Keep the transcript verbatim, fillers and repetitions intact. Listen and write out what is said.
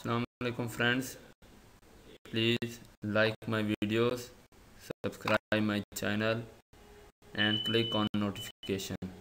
Assalamualaikum friends, please like my videos, subscribe my channel and click on notification.